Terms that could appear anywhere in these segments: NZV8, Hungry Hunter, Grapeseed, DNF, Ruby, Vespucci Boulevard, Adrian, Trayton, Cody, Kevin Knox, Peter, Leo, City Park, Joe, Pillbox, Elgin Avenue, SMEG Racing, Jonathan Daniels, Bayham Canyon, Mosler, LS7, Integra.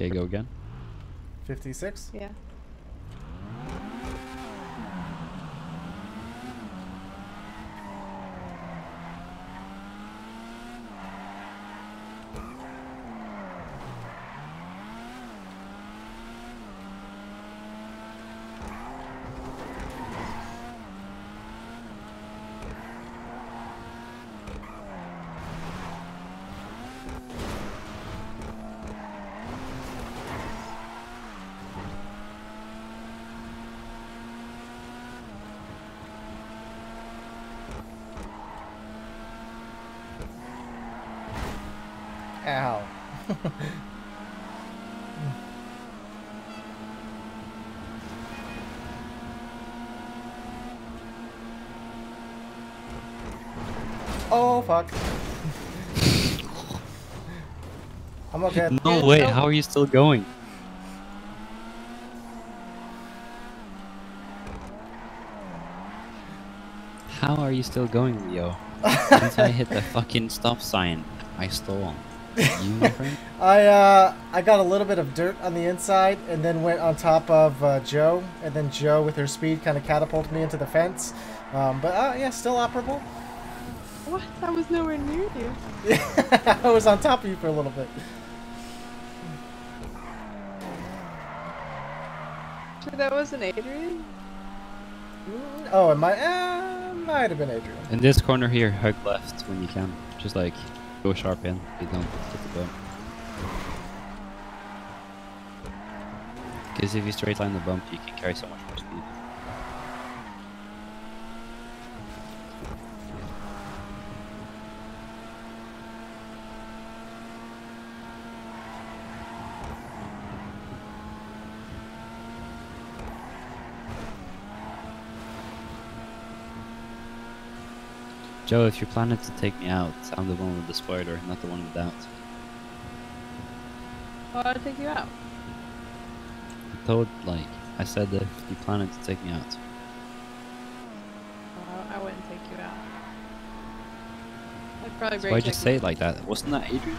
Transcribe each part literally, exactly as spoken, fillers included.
Okay, go again. fifty-six? Yeah. Ow. Oh, fuck. I'm okay. No way, how are you still going? How are you still going, Leo? Since I hit the fucking stop sign, I stole. You, my friend? I uh I got a little bit of dirt on the inside and then went on top of uh, Joe, and then Joe with her speed kind of catapulted me into the fence. Um, but uh, yeah, still operable. What? I was nowhere near you. I was on top of you for a little bit. So that wasn't Adrian? Oh, it might uh, might have been Adrian. In this corner here, hug left when you can. Just like. Go sharp in. You don't get the bump. Because if you straight line the bump, you can carry so much more speed. Joe, if you're planning to take me out, I'm the one with the spoiler, not the one without. Why would I take you out? I told, like, I said that if you planning to take me out. Well, I wouldn't take you out. I'd probably break. Why'd you say it like that? Wasn't that Adrian?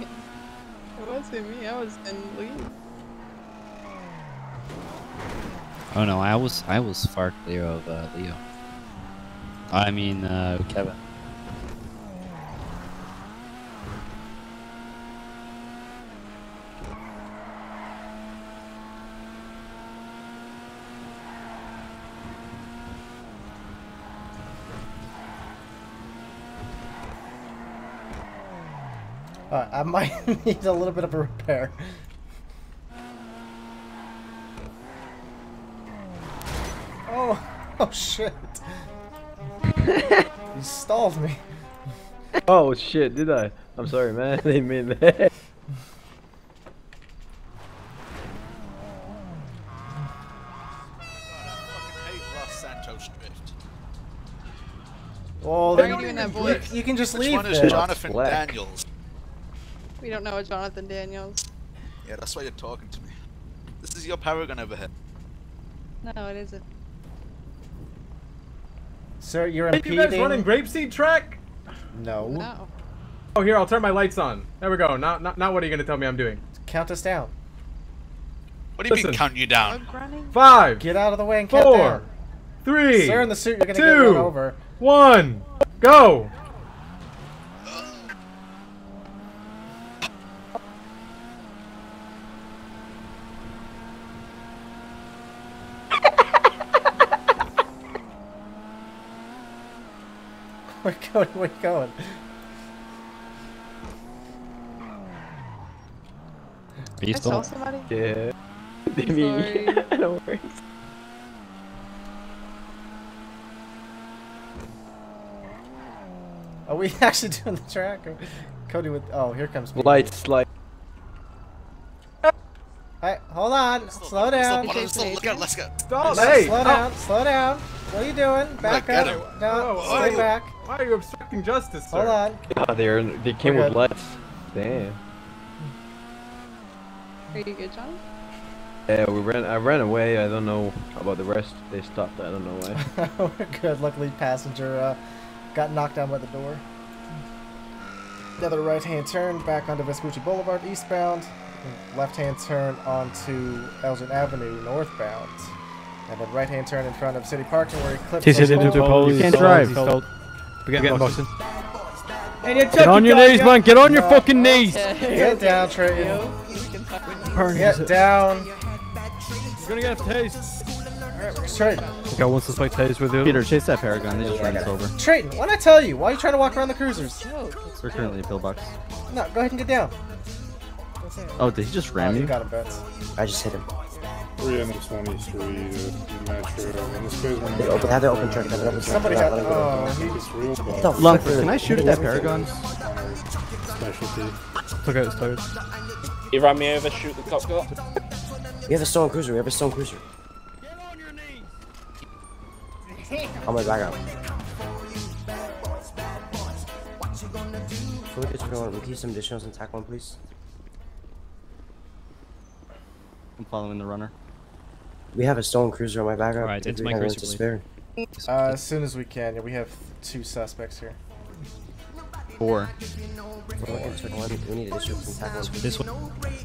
It wasn't me, I was in lead. Oh no, I was, I was far clear of uh, Leo. I mean, uh, Kevin. Uh, I might need a little bit of a repair. Oh, oh shit. You stalled me. Oh shit, did I? I'm sorry, man. They made that. Oh, they're doing that voice. You, you can just Which leave. Which one is there? Jonathan Daniels? We don't know a Jonathan Daniels. Yeah, that's why you're talking to me. This is your paragon overhead. No, it isn't. Sir, you're impeding. Are you guys running Grapeseed track? No. No. Oh, here, I'll turn my lights on. There we go. Now, now, now what are you going to tell me I'm doing? Count us down. What do you Listen. mean count you down? Five. Get out of the way and count four, down. Three. Sir, in the suit, you're going to get run over. One. Go. Where are you going? going? Are you still? I saw somebody? Yeah. They mean, yeah, no worries. Are we actually doing the track? Or Cody with. Oh, here comes. Peter. Lights, light. Alright, hold on. Slow, slow down. Slow, slow, slow, slow, let's go. Stop. Hey. Slow down. Oh. Slow down. What are you doing? Back up. No, oh, stay oh. back. Why are you obstructing justice, sir? Hold on. Oh, they're, they came with lights. Damn. Are you good, John? Yeah, we ran. I ran away. I don't know about the rest. They stopped. I don't know why. We're good. Luckily, passenger uh, got knocked down by the door. Another right-hand turn back onto Vespucci Boulevard eastbound. Left-hand turn onto Elgin Avenue northbound. And then right-hand turn in front of City Park, and where he clips the police. You can't drive. We're getting boxing. Get on your knees, man. Get on your fucking knees. Get down, Trayton. Get down. You're gonna get a taste. Alright, we're Trayton. Okay, once this fight tased with you. Peter, chase that Paragon. They just ran us over. Trayton, why did I tell you? Why are you trying to walk around the cruisers? We're currently in Pillbox. No, go ahead and get down. Oh, did he just ram oh, you? Got him, Bets. I just hit him. They open, have the open truck. Have the open truck. Somebody got oh, oh, it. Can I shoot at that Paragon? Specialty. Look at his toes. You ran me over, shoot the top guy. We have a stone cruiser. We have a stone cruiser. Get on your knees. I'm gonna back out. Can we get going? Repeat some additionals and attack one, please. I'm following the runner. We have a stolen cruiser on my back. Alright, it's my cruiser. Spare. Uh, as soon as we can. Yeah, we have two suspects here. Four. Four. We need additional tackles. This one. What?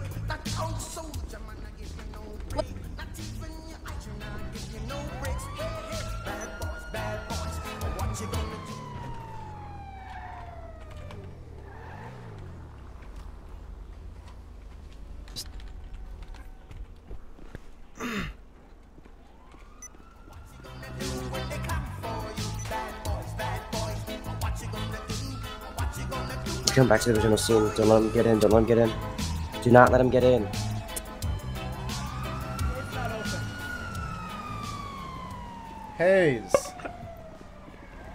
Come back to the original scene. Don't let him get in. Don't let him get in. Do not let him get in. Hayes.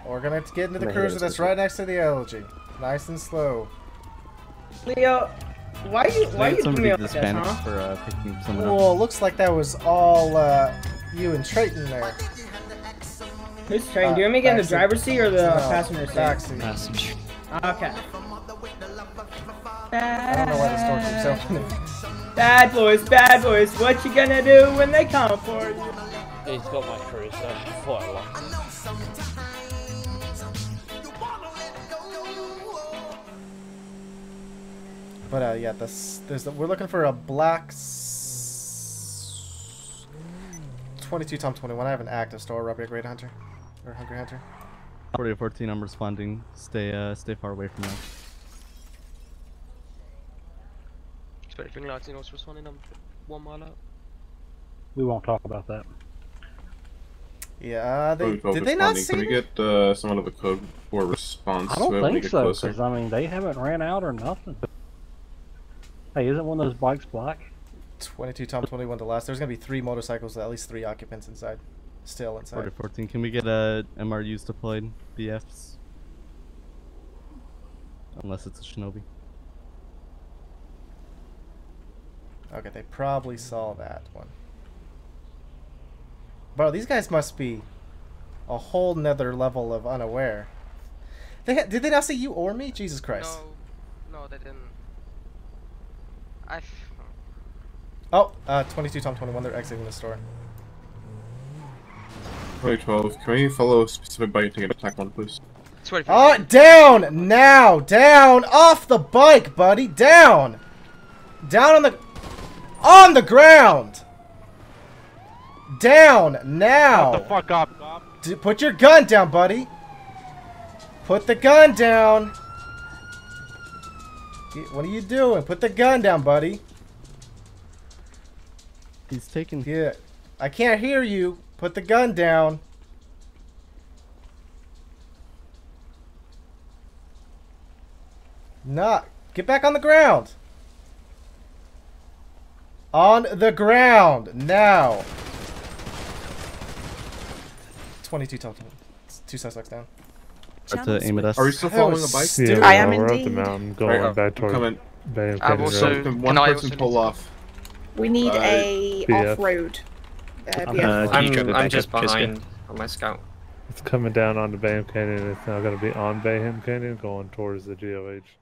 We're gonna have to get into the cruiser that's right next to the Elegy. Nice and slow. Leo, why are you why you doing like that, huh? For, uh, picking someone up. Well, looks like that was all uh, you and Trayton there. Who's Trayton? Uh, Do you want me to get in the driver's seat or the no, passenger seat? Passenger. Okay. I don't know why this door keeps opening. Bad boys, bad boys, what you gonna do when they come for you? He's got my cruiser, before I lock him. But uh, yeah, this, there's the, we're looking for a black twenty-two Tom twenty-one. I have an active store, Ruby, Great Hunter, or Hungry Hunter. forty fourteen, I'm responding. Stay, uh, stay far away from that. Expecting lights in, I was responding. I'm one mile out. We won't talk about that. Yeah, they did they not see? Can we get uh, some of the code for response? I don't think so, because I mean they haven't ran out or nothing. Hey, isn't one of those bikes black? twenty-two Tom twenty-one to last. There's gonna be three motorcycles, at least three occupants inside. Still inside. forty fourteen. Can we get uh, M R Us deployed? B Fs. Unless it's a Shinobi. Okay, they probably saw that one. Bro, these guys must be a whole nother level of unaware. They ha did they not see you or me? Jesus Christ. No, no, they didn't. I. Oh, uh, twenty-two Tom twenty-one. They're exiting the store. twenty twelve, can we follow a specific bike to get attack on, please? Oh, down! Now! Down! Off the bike, buddy! Down! Down on the... On the ground! Down! Now! Shut the fuck up, Bob. D put your gun down, buddy! Put the gun down! What are you doing? Put the gun down, buddy! He's taking... Yeah. I can't hear you! Put the gun down. Nah, get back on the ground. On the ground now. Twenty-two total. Two suspects down. To aim at us. Are we still following the bike? Yeah, I am we're indeed. Up the mountain, going right, back toward. Bay I've also one I person also pull off. We need uh, a off-road. Uh, I'm, uh, I'm, I'm just behind on my scout. It's coming down onto Bayham Canyon. It's now going to be on Bayham Canyon, going towards the G O H.